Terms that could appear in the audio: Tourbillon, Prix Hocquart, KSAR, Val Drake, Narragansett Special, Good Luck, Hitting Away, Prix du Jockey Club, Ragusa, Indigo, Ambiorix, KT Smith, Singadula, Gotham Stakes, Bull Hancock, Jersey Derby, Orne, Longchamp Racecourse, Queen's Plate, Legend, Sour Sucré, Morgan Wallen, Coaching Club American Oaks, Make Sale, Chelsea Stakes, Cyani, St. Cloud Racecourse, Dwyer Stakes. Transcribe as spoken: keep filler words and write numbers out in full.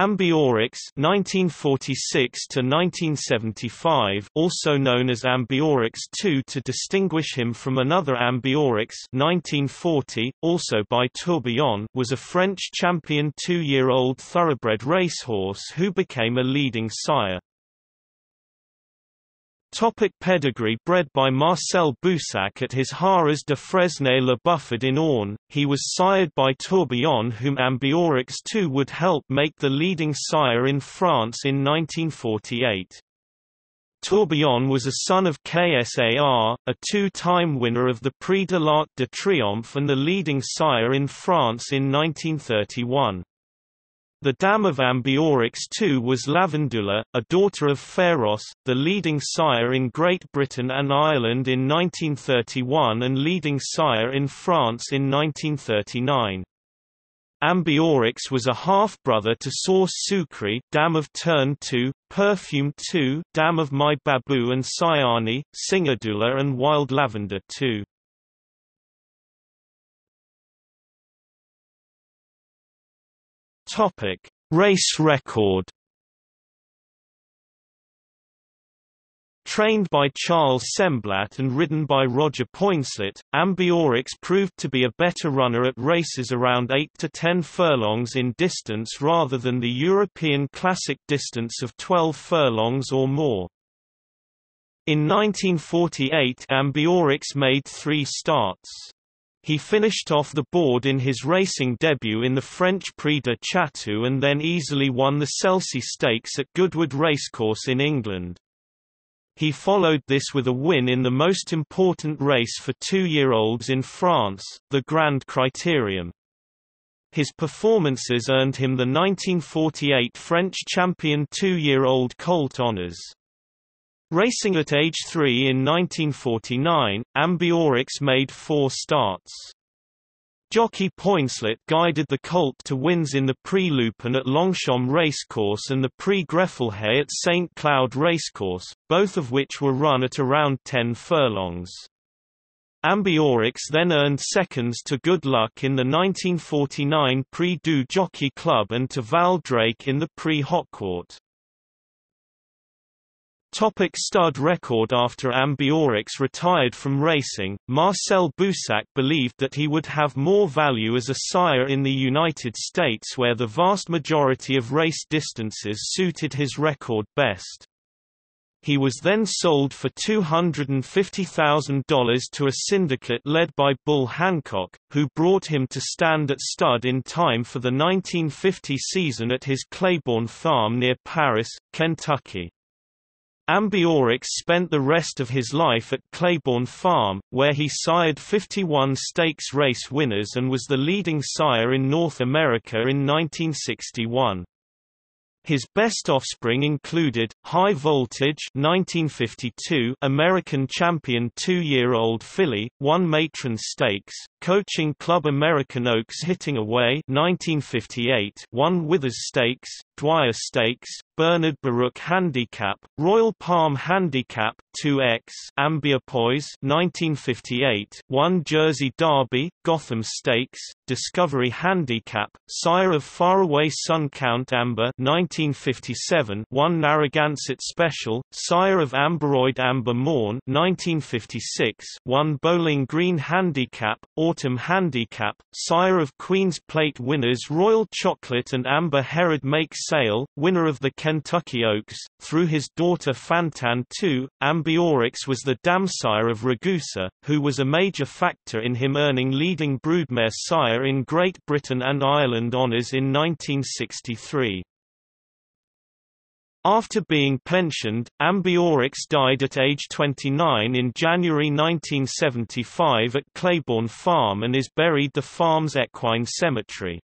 Ambiorix nineteen forty-six to nineteen seventy-five, also known as Ambiorix two to distinguish him from another Ambiorix nineteen forty, also by Tourbillon, was a French champion two-year-old thoroughbred racehorse who became a leading sire. Topic pedigree. Bred by Marcel Boussac at his Haras de Fresnay Le Buffard in Orne, he was sired by Tourbillon, whom Ambiorix two would help make the leading sire in France in nineteen forty-eight. Tourbillon was a son of K S A R, a two-time winner of the Prix de l'Arc de Triomphe and the leading sire in France in nineteen thirty-one. The dam of Ambiorix two was Lavendula, a daughter of Pharos, the leading sire in Great Britain and Ireland in nineteen thirty-one and leading sire in France in nineteen thirty-nine. Ambiorix was a half-brother to Sour Sucré, dam of Turn two, Perfume two, dam of My Babu and Cyani, Singadula and Wild Lavender two. Topic: Race record. Trained by Charles Semblat and ridden by Roger Poinslet, Ambiorix proved to be a better runner at races around eight to ten furlongs in distance rather than the European classic distance of twelve furlongs or more. In nineteen forty-eight, Ambiorix made three starts. He finished off the board in his racing debut in the French Prix de Chatou and then easily won the Chelsea Stakes at Goodwood Racecourse in England. He followed this with a win in the most important race for two-year-olds in France, the Grand Criterium. His performances earned him the nineteen forty-eight French Champion two-year-old colt honours. Racing at age three in nineteen forty-nine, Ambiorix made four starts. Jockey Poinslet guided the colt to wins in the Prix Lupin at Longchamp Racecourse and the Prix Greffelhay at Saint Cloud Racecourse, both of which were run at around ten furlongs. Ambiorix then earned seconds to Good Luck in the nineteen forty-nine Prix du Jockey Club and to Val Drake in the Prix Hocquart. Topic: stud record. After Ambiorix retired from racing, Marcel Boussac believed that he would have more value as a sire in the United States, where the vast majority of race distances suited his record best. He was then sold for two hundred fifty thousand dollars to a syndicate led by Bull Hancock, who brought him to stand at stud in time for the nineteen fifty season at his Claiborne farm near Paris, Kentucky. Ambiorix spent the rest of his life at Claiborne Farm, where he sired fifty-one stakes race winners and was the leading sire in North America in nineteen sixty-one. His best offspring included High Voltage nineteen fifty-two American Champion two-year-old filly, One Matron Stakes, Coaching Club American Oaks Hitting Away nineteen fifty-eight One Withers Stakes, Dwyer Stakes, Bernard Baruch Handicap, Royal Palm Handicap two X Ambiopoise nineteen fifty-eight One Jersey Derby, Gotham Stakes, Discovery Handicap, sire of Faraway Suncount Amber nineteen fifty-seven One Narragansett Special, sire of Amberoid Amber Morn nineteen fifty-six One Bowling Green Handicap, Autumn Handicap, sire of Queen's Plate winners Royal Chocolate and Amber Herod Make Sale, winner of the Kentucky Oaks. Through his daughter Fantan two, Ambiorix was the damsire of Ragusa, who was a major factor in him earning leading broodmare sire in Great Britain and Ireland honours in nineteen sixty-three. After being pensioned, Ambiorix died at age twenty-nine in January nineteen seventy-five at Claiborne Farm and is buried the farm's equine cemetery.